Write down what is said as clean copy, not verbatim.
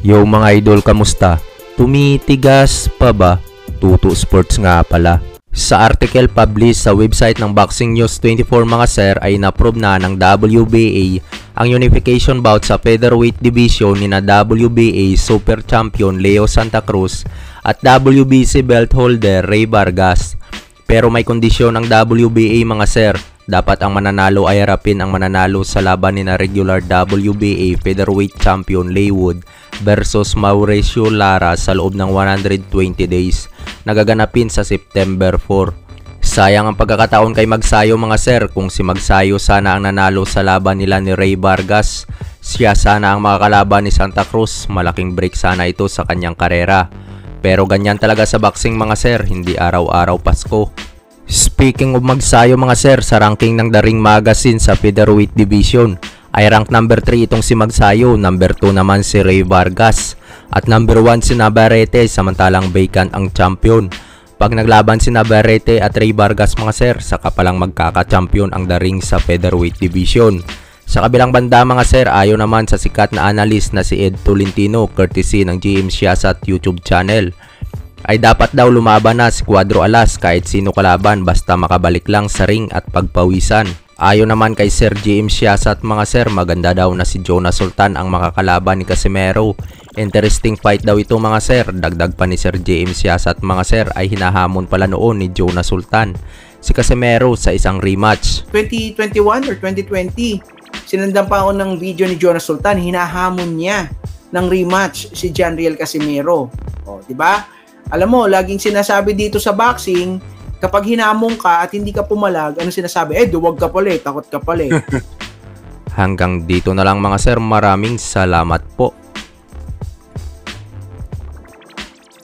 Yo mga idol, kamusta? Tumitigas pa ba? Tutu Sports nga pala. Sa article published sa website ng Boxing News 24 mga sir ay na-approve na ng WBA ang unification bout sa featherweight division ni na WBA Super Champion Leo Santa Cruz at WBC belt holder Ray Vargas. Pero may kondisyon ng WBA mga sir. Dapat ang mananalo ay harapin ang mananalo sa laban ni na regular WBA featherweight champion Lewood versus Mauricio Lara sa loob ng 120 days na gaganapin sa September 4. Sayang ang pagkakataon kay Magsayo mga sir. Kung si Magsayo sana ang nanalo sa laban nila ni Ray Vargas, siya sana ang makakalaban ni Santa Cruz. Malaking break sana ito sa kanyang karera. Pero ganyan talaga sa boxing mga sir, hindi araw-araw Pasko. Speaking of Magsayo mga sir, sa ranking ng The Ring Magazine sa featherweight division ay rank number 3 itong si Magsayo, number 2 naman si Ray Vargas at number 1 si Navarrete, samantalang Bacon ang champion. Pag naglaban si Navarrete at Ray Vargas mga sir, saka palang magkaka-champion ang The Ring sa featherweight division. Sa kabilang banda mga sir, ayon naman sa sikat na analyst na si Ed Tolentino, courtesy ng GM Shiasat YouTube channel, ay dapat daw lumaban na si Quadro Alas kahit sino kalaban basta makabalik lang sa ring at pagpawisan. Ayon naman kay Sir GM Shiasat mga sir, maganda daw na si Jonas Sultan ang makakalaban ni Casimero. Interesting fight daw ito mga sir. Dagdag pa ni Sir GM Shiasat mga sir ay hinahamon pala noon ni Jonas Sultan si Casimero sa isang rematch. 2021 or 2020, sinundan pa ako ng video ni Jonas Sultan, hinahamon niya ng rematch si Gianriel Casimero. O, diba? Alam mo, laging sinasabi dito sa boxing, kapag hinamong ka at hindi ka pumalag, ano sinasabi? Eh, duwag ka pala eh, takot ka pala eh. Hanggang dito na lang mga sir, maraming salamat po.